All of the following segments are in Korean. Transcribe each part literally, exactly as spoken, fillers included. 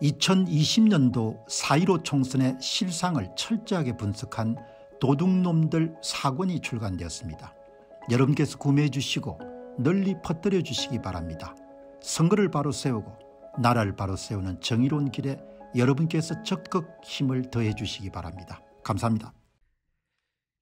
이천이십 년도 사 일오 총선의 실상을 철저하게 분석한 도둑놈들 사 권이 출간되었습니다. 여러분께서 구매해 주시고 널리 퍼뜨려 주시기 바랍니다. 선거를 바로 세우고 나라를 바로 세우는 정의로운 길에 여러분께서 적극 힘을 더해 주시기 바랍니다. 감사합니다.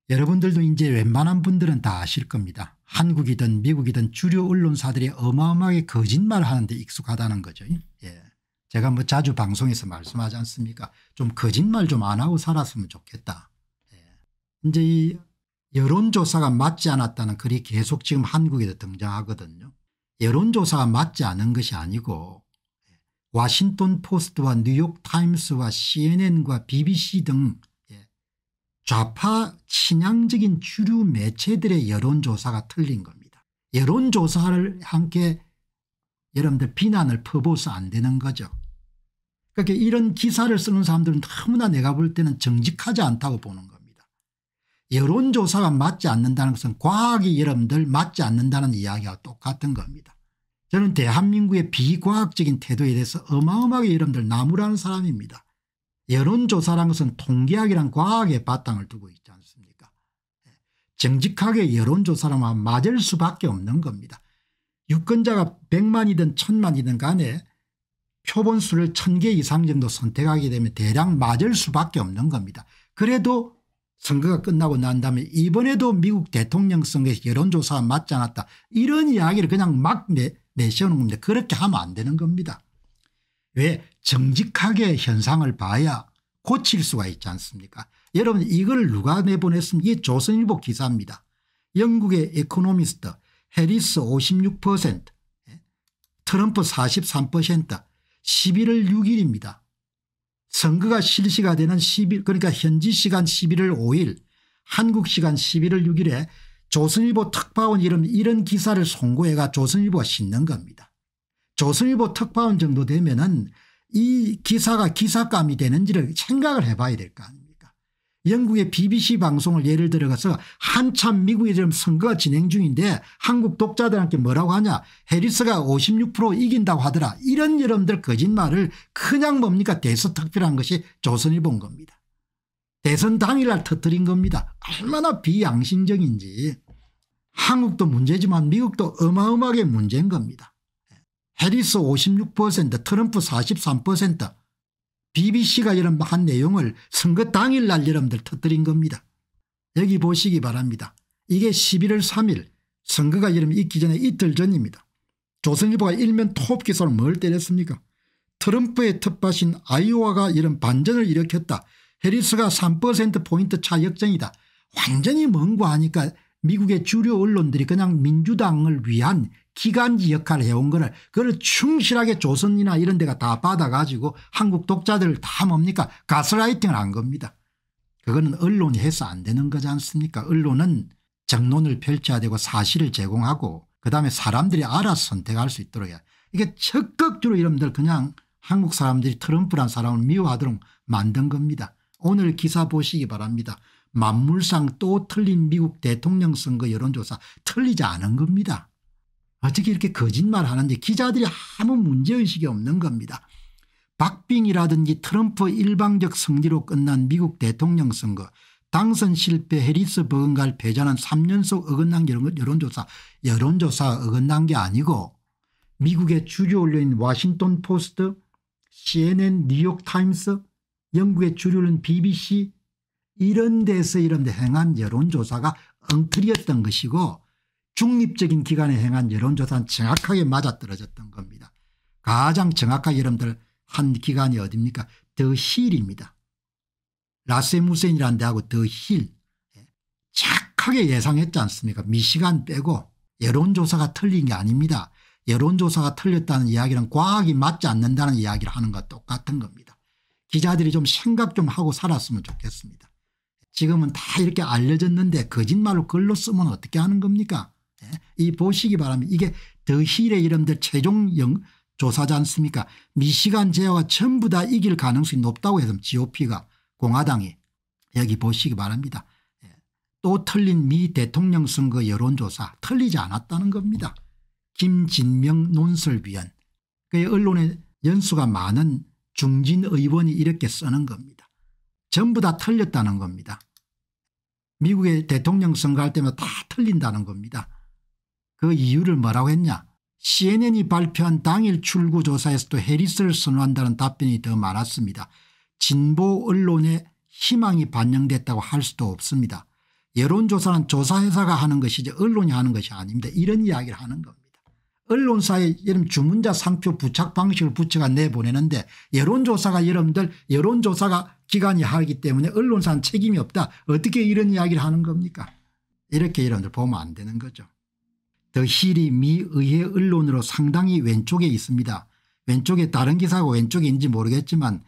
여러분들도 이제 웬만한 분들은 다 아실 겁니다. 한국이든 미국이든 주류 언론사들이 어마어마하게 거짓말을 하는데 익숙하다는 거죠. 예. 제가 뭐 자주 방송에서 말씀하지 않습니까? 좀 거짓말 좀 안 하고 살았으면 좋겠다. 예. 이제 이 여론조사가 맞지 않았다는 글이 계속 지금 한국에도 등장하거든요. 여론조사가 맞지 않은 것이 아니고 워싱턴 포스트와 뉴욕 타임스와 씨엔엔과 비비씨 등 좌파 친향적인 주류 매체들의 여론조사가 틀린 겁니다. 여론조사를 함께 여러분들 비난을 퍼부어서 안 되는 거죠. 그러니까 이런 기사를 쓰는 사람들은 너무나 내가 볼 때는 정직하지 않다고 보는 겁니다. 여론조사가 맞지 않는다는 것은 과학이 여러분들 맞지 않는다는 이야기와 똑같은 겁니다. 저는 대한민국의 비과학적인 태도에 대해서 어마어마하게 여러분들 나무라는 사람입니다. 여론조사라는 것은 통계학이란 과학의 바탕을 두고 있지 않습니까? 정직하게 여론조사라면 맞을 수밖에 없는 겁니다. 유권자가 백만이든 천만이든 간에 표본수를 천 개 이상 정도 선택하게 되면 대략 맞을 수밖에 없는 겁니다. 그래도 선거가 끝나고 난 다음에 이번에도 미국 대통령 선거에서 여론조사가 맞지 않았다, 이런 이야기를 그냥 막 내, 내세우는 겁니다. 그렇게 하면 안 되는 겁니다. 왜? 정직하게 현상을 봐야 고칠 수가 있지 않습니까? 여러분, 이걸 누가 내보냈으면 이게 조선일보 기사입니다. 영국의 에코노미스트, 해리스 오십육 퍼센트, 트럼프 사십삼 퍼센트, 십일월 육일입니다. 선거가 실시가 되는 십일, 그러니까 현지 시간 십일월 오일, 한국 시간 십일월 육일에 조선일보 특파원 이름 이런 기사를 송고해가 조선일보가 싣는 겁니다. 조선일보 특파원 정도 되면은 이 기사가 기사감이 되는지를 생각을 해봐야 될 거 아닙니까? 영국의 비비씨 방송을 예를 들어가서 한참 미국에 지금 선거가 진행 중인데 한국 독자들한테 뭐라고 하냐, 해리스가 오십육 퍼센트 이긴다고 하더라, 이런 여러분들 거짓말을 그냥 뭡니까 대서특필한 것이 조선일보인 겁니다. 대선 당일날 터뜨린 겁니다. 얼마나 비양심적인지. 한국도 문제지만 미국도 어마어마하게 문제인 겁니다. 해리스 오십육 퍼센트, 트럼프 사십삼 퍼센트, 비비씨가 여러분 한 내용을 선거 당일날 여러분들 터뜨린 겁니다. 여기 보시기 바랍니다. 이게 십일월 삼일, 선거가 여러분 있기 전에 이틀 전입니다. 조선일보가 일면 톱 기사로 뭘 때렸습니까? 트럼프의 텃밭인 아이오와가 이런 반전을 일으켰다. 해리스가 삼 퍼센트 포인트 차 역전이다. 완전히 멍고하니까 미국의 주류 언론들이 그냥 민주당을 위한 기간지 역할을 해온 거를 그걸 충실하게 조선이나 이런 데가 다 받아가지고 한국 독자들 다 뭡니까 가스라이팅을 한 겁니다. 그거는 언론이 해서 안 되는 거지 않습니까? 언론은 정론을 펼쳐야 되고 사실을 제공하고 그다음에 사람들이 알아서 선택할 수 있도록 해야. 이게 적극적으로 여러분들 그냥 한국 사람들이 트럼프란 사람을 미워하도록 만든 겁니다. 오늘 기사 보시기 바랍니다. 만물상 또 틀린 미국 대통령 선거 여론조사, 틀리지 않은 겁니다. 어떻게 이렇게 거짓말하는데 기자들이 아무 문제의식이 없는 겁니다. 박빙이라든지 트럼프 일방적 승리로 끝난 미국 대통령 선거, 당선 실패 해리스 버금갈 패자는 삼 연속 어긋난 여론조사, 여론조사가 어긋난 게 아니고 미국의 주류 언론인 워싱턴 포스트, 씨엔엔, 뉴욕 타임스, 영국의 주류 언론 비비씨 이런 데서 이런 데 행한 여론조사가 엉터리였던 것이고 중립적인 기관에 행한 여론조사는 정확하게 맞아떨어졌던 겁니다. 가장 정확하게 여러분들 한 기관이 어딥니까? 더 힐입니다. 라세무센이라는 데하고 더 힐. 착하게 예상했지 않습니까? 미시간 빼고 여론조사가 틀린 게 아닙니다. 여론조사가 틀렸다는 이야기는 과학이 맞지 않는다는 이야기를 하는 것과 똑같은 겁니다. 기자들이 좀 생각 좀 하고 살았으면 좋겠습니다. 지금은 다 이렇게 알려졌는데 거짓말로 글로 쓰면 어떻게 하는 겁니까? 예. 이 보시기 바랍니다. 이게 더 힐의 이름들 최종 영, 조사지 않습니까? 미시간 제어가 전부 다 이길 가능성이 높다고 해서 지오피가 공화당이 여기 보시기 바랍니다. 예. 또 틀린 미 대통령 선거 여론조사 틀리지 않았다는 겁니다. 김진명 논설위원, 그 언론의 연수가 많은 중진 의원이 이렇게 쓰는 겁니다. 전부 다 틀렸다는 겁니다. 미국의 대통령 선거할 때마다 다 틀린다는 겁니다. 그 이유를 뭐라고 했냐. 씨엔엔이 발표한 당일 출구 조사에서도 해리스를 선호한다는 답변이 더 많았습니다. 진보 언론의 희망이 반영됐다고 할 수도 없습니다. 여론조사는 조사회사가 하는 것이지 언론이 하는 것이 아닙니다. 이런 이야기를 하는 겁니다. 언론사에 여러분 주문자 상표 부착 방식을 부처가 내보내는데 여론조사가 여러분들 여론조사가 기관이 하기 때문에 언론사는 책임이 없다. 어떻게 이런 이야기를 하는 겁니까? 이렇게 여러분들 보면 안 되는 거죠. 더 힐이 미의회 언론으로 상당히 왼쪽에 있습니다. 왼쪽에 다른 기사가 왼쪽인지 모르겠지만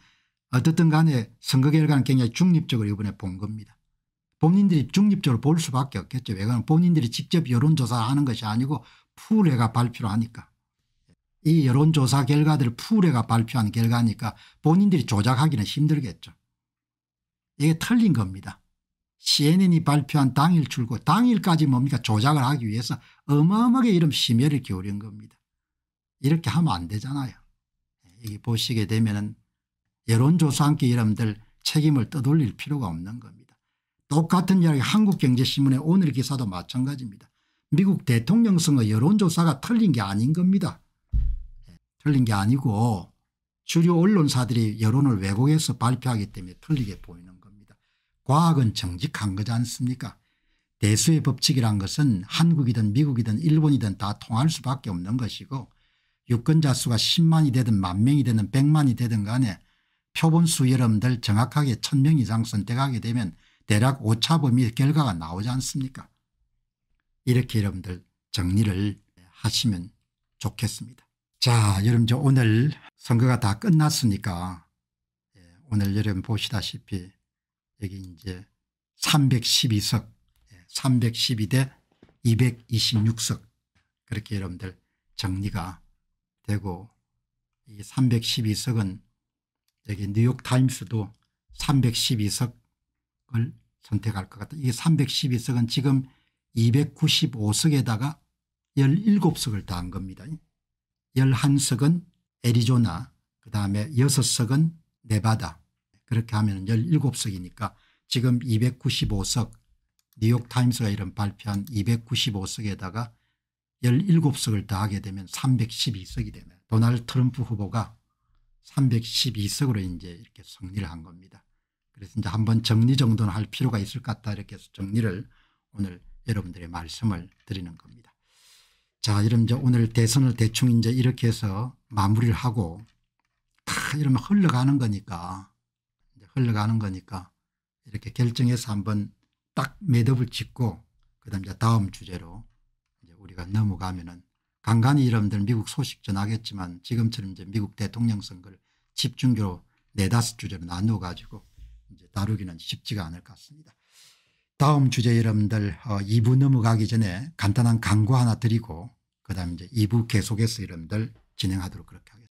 어떻든 간에 선거 결과는 굉장히 중립적으로 이번에 본 겁니다. 본인들이 중립적으로 볼 수밖에 없겠죠. 왜냐하면 본인들이 직접 여론조사하는 것이 아니고 풀회가 발표를 하니까. 이 여론조사 결과들을 풀회가 발표한 결과니까 본인들이 조작하기는 힘들겠죠. 이게 틀린 겁니다. 씨엔엔이 발표한 당일 출고 당일까지 뭡니까 조작을 하기 위해서 어마어마하게 이런 심혈을 기울인 겁니다. 이렇게 하면 안 되잖아요. 여기 보시게 되면은 여론조사 함께 여러분들 책임을 떠돌릴 필요가 없는 겁니다. 똑같은 이야기 한국경제신문의 오늘 기사도 마찬가지입니다. 미국 대통령 선거 여론조사가 틀린 게 아닌 겁니다. 틀린 게 아니고 주류 언론사들이 여론을 왜곡해서 발표하기 때문에 틀리게 보이는 겁니다. 과학은 정직한 거지 않습니까? 대수의 법칙이란 것은 한국이든 미국이든 일본이든 다 통할 수밖에 없는 것이고 유권자 수가 십만이 되든 만 명이 되든 백만이 되든 간에 표본수 여러분들 정확하게 천 명 이상 선택하게 되면 대략 오차 범위 결과가 나오지 않습니까? 이렇게 여러분들 정리를 하시면 좋겠습니다. 자, 여러분 저 오늘 선거가 다 끝났으니까 오늘 여러분 보시다시피 여기 이제 삼백십이 석, 삼백십이 대 이백이십육 석 그렇게 여러분들 정리가 되고 이 삼백십이 석은 여기 뉴욕타임스도 삼백십이 석을 선택할 것 같다. 이게 삼백십이 석은 지금 이백구십오 석에다가 열일곱 석을 다한 겁니다. 열한 석은 애리조나 그다음에 여섯 석은 네바다 그렇게 하면 열일곱 석이니까 지금 이백구십오 석 뉴욕타임스가 이런 발표한 이백구십오 석에다가 열일곱 석을 다하게 되면 삼백십이 석이 되면 도널드 트럼프 후보가 삼백십이 석으로 이제 이렇게 정리를 한 겁니다. 그래서 이제 한번 정리 정도는 할 필요가 있을 것 같다 이렇게 해서 정리를 오늘 여러분들의 말씀을 드리는 겁니다. 자, 이러면 이제 오늘 대선을 대충 이제 이렇게 해서 마무리를 하고 다 이러면 흘러가는 거니까 이제 흘러가는 거니까 이렇게 결정해서 한번 딱 매듭을 짓고 그다음 이제 다음 주제로 이제 우리가 넘어가면은. 간간히 여러분들 미국 소식 전하겠지만 지금처럼 이제 미국 대통령 선거를 집중적으로 네다섯 주제로 나누어 가지고 이제 다루기는 쉽지가 않을 것 같습니다. 다음 주제 여러분들 이 부 넘어가기 전에 간단한 광고 하나 드리고 그다음 이제 이 부 계속해서 여러분들 진행하도록 그렇게 하겠습니다.